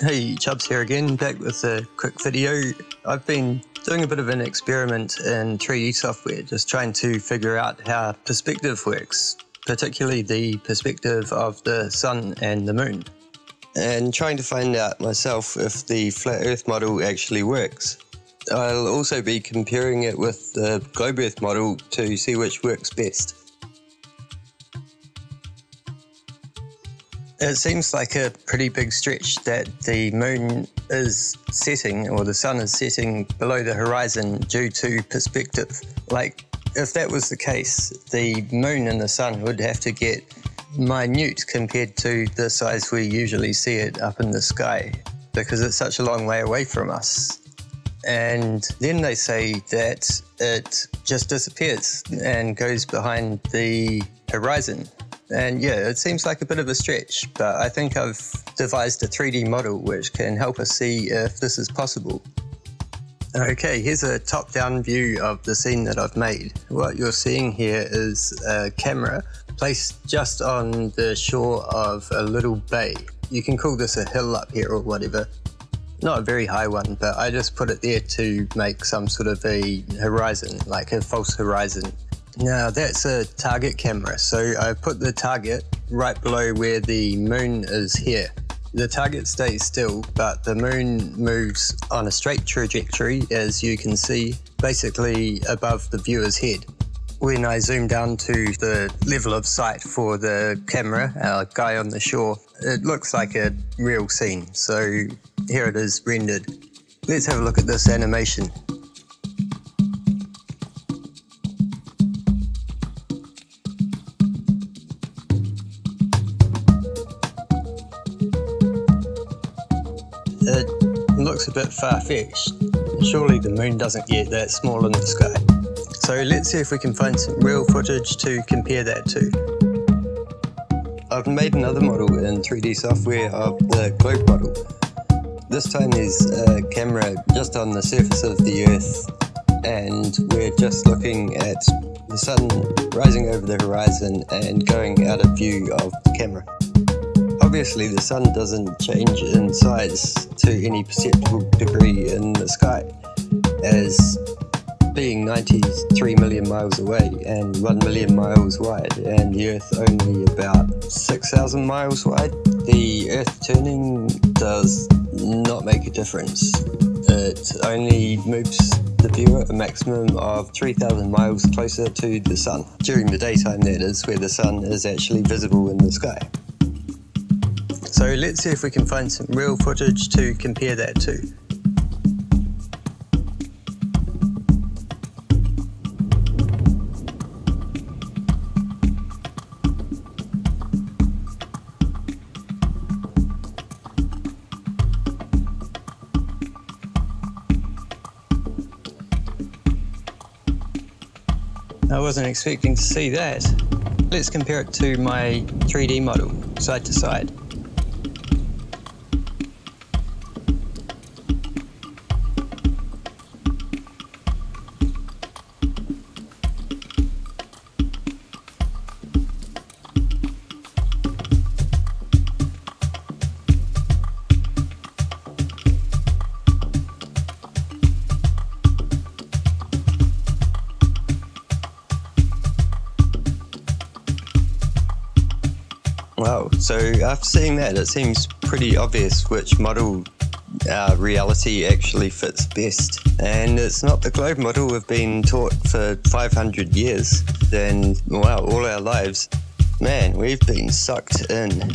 Hey, Chubbs here again, back with a quick video. I've been doing a bit of an experiment in 3D software, just trying to figure out how perspective works, particularly the perspective of the sun and the moon, and trying to find out myself if the flat earth model actually works. I'll also be comparing it with the globe earth model to see which works best. It seems like a pretty big stretch that the moon is setting, or the sun is setting, below the horizon due to perspective. Like, if that was the case, the moon and the sun would have to get minute compared to the size we usually see it up in the sky, because it's such a long way away from us. And then they say that it just disappears and goes behind the horizon. And yeah, it seems like a bit of a stretch, but I think I've devised a 3D model which can help us see if this is possible. Okay, here's a top-down view of the scene that I've made. What you're seeing here is a camera placed just on the shore of a little bay. You can call this a hill up here or whatever. Not a very high one, but I just put it there to make some sort of a horizon, like a false horizon. Now that's a target camera, so I put the target right below where the moon is here. The target stays still, but the moon moves on a straight trajectory, as you can see, basically above the viewer's head. When I zoom down to the level of sight for the camera, our guy on the shore, it looks like a real scene, so here it is rendered. Let's have a look at this animation. It looks a bit far-fetched. Surely the moon doesn't get that small in the sky. So let's see if we can find some real footage to compare that to. I've made another model in 3D software of the globe model. This time there's a camera just on the surface of the Earth, and we're just looking at the sun rising over the horizon and going out of view of the camera. Obviously the sun doesn't change in size to any perceptible degree in the sky, as being 93 million miles away and 1 million miles wide, and the Earth only about 6,000 miles wide, the Earth turning does not make a difference. It only moves the viewer a maximum of 3,000 miles closer to the sun, during the daytime that is, where the sun is actually visible in the sky. So let's see if we can find some real footage to compare that to. I wasn't expecting to see that. Let's compare it to my 3D model, side to side. Wow, so after seeing that, it seems pretty obvious which model our reality actually fits best. And it's not the globe model we've been taught for 500 years, and wow, all our lives. Man, we've been sucked in.